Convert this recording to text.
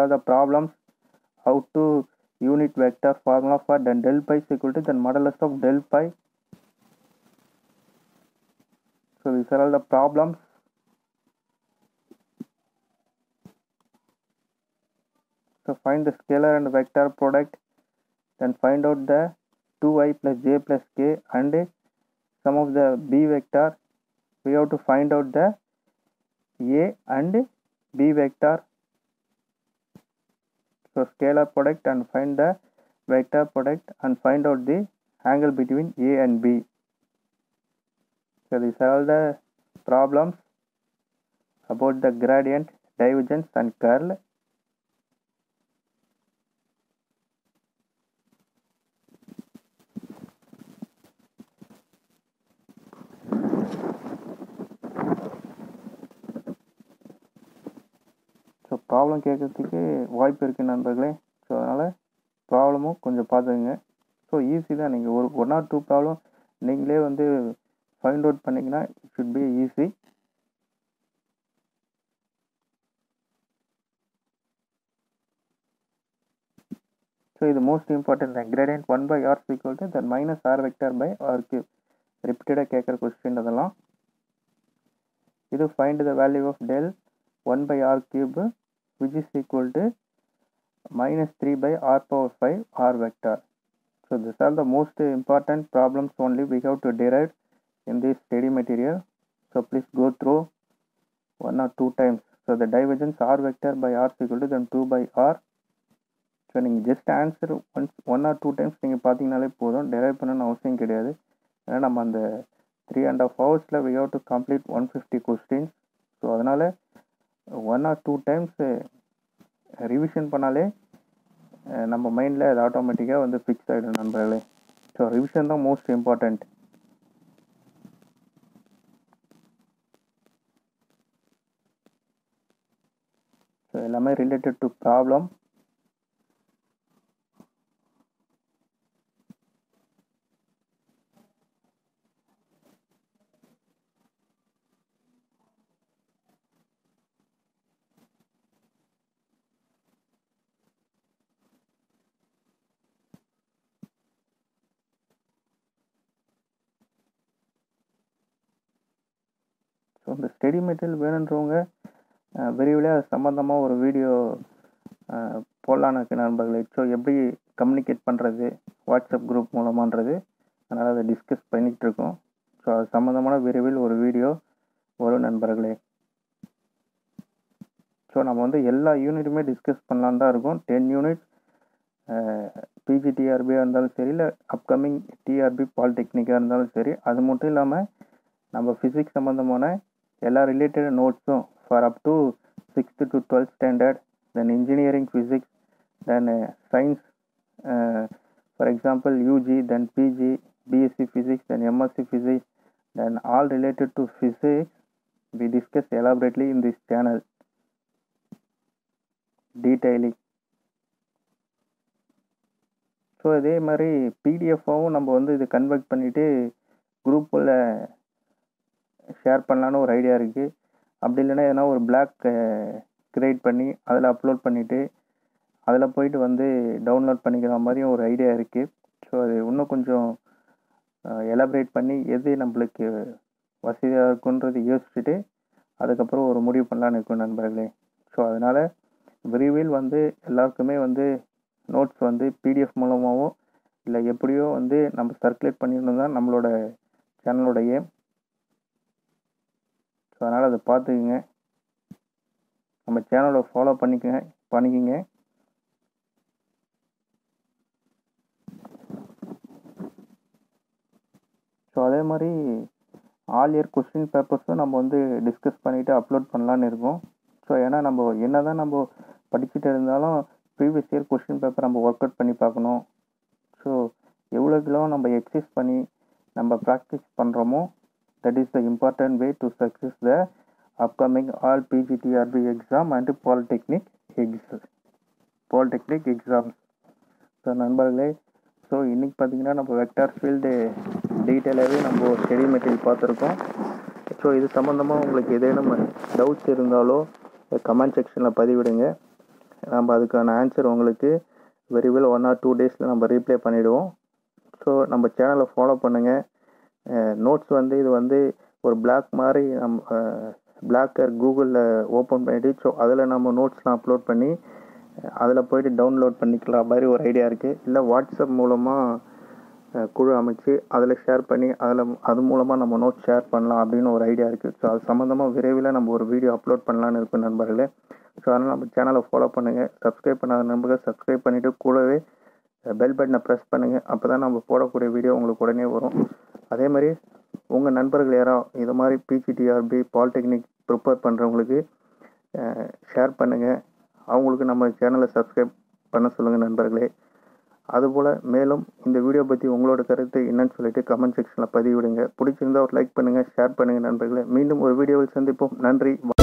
are the problems how to unit vector formula for then del pi is equal to the modulus of del pi. So these are all the problems. So find the scalar and vector product, then find out the 2i plus j plus k and sum of the b vector. We have to find out the a and b vector. So scalar product and find the vector product and find out the angle between a and b. So these are all the problems about the gradient, divergence and curl. So problem கேட்குறதுக்கு வாய்ப்பு இருக்குது நண்பர்களே. So அதனால் ப்ராப்ளமும் கொஞ்சம் பார்த்துக்குங்க. So easy தான், நீங்கள் ஒரு 1 or 2 ப்ராப்ளம் நீங்களே வந்து ஃபைண்ட் அவுட் பண்ணிங்கன்னா it should be easy. So இது மோஸ்ட் இம்பார்ட்டன்ட் தான். Gradient 1/r equal to then -r vector/r cube ரிப்பீட்டடாக கேட்குற கொஸ்டின் அதெல்லாம். இது find the value of del 1/r cube which is equal to -3/r⁴ r vector. So these are the most important problems only we have to derive in this study material. So please go through 1 or 2 times. So the divergence r vector by r is equal to then 2/r. So நீங்கள் just answer once 1 or 2 times நீங்கள் பார்த்தீங்கனாலே போதும், derive பண்ணணும்னு அவசியம் கிடையாது. ஏன்னா நம்ம அந்த 3.5 hours we have to complete 150 questions. So அதனால் 1 or 2 டைம்ஸ் ரிவிஷன் பண்ணாலே நம்ம மைண்டில் அது ஆட்டோமேட்டிக்காக வந்து ஃபிக்ஸ் ஆகிடும் நண்பர்களே. ஸோ ரிவிஷன் தான் மோஸ்ட் இம்பார்ட்டண்ட். ஸோ எல்லாமே ரிலேட்டட் டு ப்ராப்ளம். ஸோ இந்த ஸ்டடி மெட்டீரியல் வேணுன்றவங்க விரைவில் அது சம்மந்தமாக ஒரு வீடியோ போடலான்னு இருக்குது நண்பர்களே. ஸோ எப்படி கம்யூனிகேட் பண்ணுறது வாட்ஸ்அப் குரூப் மூலமான்றது, அதனால் அதை டிஸ்கஸ் பண்ணிகிட்ருக்கோம். ஸோ அது சம்மந்தமான விரைவில் ஒரு வீடியோ வரும் நண்பர்களே. ஸோ நம்ம வந்து எல்லா யூனிட்டுமே டிஸ்கஸ் பண்ணலான் தான் இருக்கோம். 10 யூனிட் பிஜி டிஆர்பியாக இருந்தாலும் சரி, இல்லை அப்கமிங் டிஆர்பி பாலிடெக்னிக்காக இருந்தாலும் சரி. அது மட்டும் இல்லாமல் நம்ம ஃபிசிக்ஸ் சம்மந்தமான எல்லா ரிலேட்டட் நோட்ஸும் for up to 6th to 12th standard, then engineering physics, then science for example UG, then PG, BSc physics, then MSc physics, then all related to physics we discuss elaborately in this channel detailing. So இதே மாதிரி பிடிஎஃபாகவும் நம்ம வந்து இது convert பண்ணிவிட்டு குரூப்பில் share பண்ணலான்னு ஒரு idea இருக்குது. அப்படி இல்லைன்னா எதனா ஒரு பிளாக் க்ரியேட் பண்ணி அதில் அப்லோட் பண்ணிவிட்டு அதில் போயிட்டு வந்து டவுன்லோட் பண்ணிக்கிற மாதிரியும் ஒரு ஐடியா இருக்குது. ஸோ அது இன்னும் கொஞ்சம் எலாபரேட் பண்ணி எது நம்மளுக்கு வசதியாக இருக்குன்றது யோசிச்சுட்டு அதுக்கப்புறம் ஒரு முடிவு பண்ணலான்னு இருக்கும் நண்பர்களே. ஸோ அதனால் விரைவில் வந்து எல்லாருக்குமே வந்து நோட்ஸ் வந்து பிடிஎஃப் மூலமாகவும் இல்லை எப்படியோ வந்து நம்ம சர்க்குலேட் பண்ணிடணும் தான் நம்மளோட சேனலோடைய. ஸோ அதனால் அதை பார்த்துக்குங்க, நம்ம சேனலை ஃபாலோ பண்ணிக்கிங்க. ஸோ அதே மாதிரி ஆல் இயர் கொஸ்டின் பேப்பர்ஸும் நம்ம வந்து டிஸ்கஸ் பண்ணிவிட்டு அப்லோட் பண்ணலான்னு இருக்கோம். ஸோ ஏன்னா நம்ம என்ன தான் நம்ம படிச்சுட்டு இருந்தாலும் ப்ரீவியஸ் இயர் கொஸ்டின் பேப்பர் நம்ம ஒர்க் அவுட் பண்ணி பார்க்கணும். ஸோ எவ்வளோக்குள்ள நம்ம எக்ஸசைஸ் பண்ணி நம்ம ப்ராக்டிஸ் பண்ணுறோமோ that is the important way to success the upcoming all PG TRB exam and polytechnic exams. So நண்பர்களே, ஸோ இன்றைக்கி பார்த்திங்கன்னா நம்ம வெக்டார் ஃபீல்டு டீட்டெயிலாகவே நம்ம ஸ்டடி மெட்டீரியல் பார்த்துருக்கோம். ஸோ இது சம்மந்தமாக உங்களுக்கு ஏதேனும் டவுட்ஸ் இருந்தாலோ கமெண்ட் செக்ஷனில் பதிவிடுங்க. நம்ம அதுக்கான ஆன்சர் உங்களுக்கு வெரி வெல் 1 or 2 டேஸில் நம்ம ரீப்ளே பண்ணிவிடுவோம். ஸோ நம்ம சேனலை ஃபாலோ பண்ணுங்கள். நோட்ஸ் வந்து இது வந்து ஒரு பிளாக் மாதிரி நம்ம பிளாக்கர் கூகுளில் ஓப்பன் பண்ணிவிட்டு ஸோ அதில் நம்ம நோட்ஸ்லாம் அப்லோட் பண்ணி அதில் போய்ட்டு டவுன்லோட் பண்ணிக்கலாம் மாதிரி ஒரு ஐடியா இருக்குது. இல்லை வாட்ஸ்அப் மூலமாக குழு அமைச்சு அதில் ஷேர் பண்ணி அதில் அது மூலமாக நம்ம நோட்ஸ் ஷேர் பண்ணலாம் அப்படின்னு ஒரு ஐடியா இருக்குது. ஸோ அது சம்மந்தமாக விரைவில் நம்ம ஒரு வீடியோ அப்லோட் பண்ணலான்னு இருக்கும் நண்பர்களே. ஸோ அதனால் நம்ம சேனலை ஃபாலோ பண்ணுங்கள். சப்ஸ்கிரைப் பண்ணாத நண்பர்கள் சப்ஸ்கிரைப் பண்ணிவிட்டு கூடவே பெல் பட்டனை ப்ரெஸ் பண்ணுங்கள். அப்போ தான் நம்ம போடக்கூடிய வீடியோ உங்களுக்கு உடனே வரும். அதேமாதிரி உங்கள் நண்பர்கள் யாராவது இது மாதிரி பிஜி டிஆர்பி பாலிடெக்னிக் ப்ரிப்பேர் பண்ணுறவங்களுக்கு ஷேர் பண்ணுங்கள். அவங்களுக்கு நம்ம சேனலை சப்ஸ்கிரைப் பண்ண சொல்லுங்கள் நண்பர்களே. அதுபோல் மேலும் இந்த வீடியோ பற்றி உங்களோட கருத்து என்னன்னு சொல்லிட்டு கமெண்ட் செக்ஷனில் பதிவிடுங்க. பிடிச்சிருந்தால் ஒரு லைக் பண்ணுங்கள், ஷேர் பண்ணுங்கள் நண்பர்களே. மீண்டும் ஒரு வீடியோவில் சந்திப்போம். நன்றி.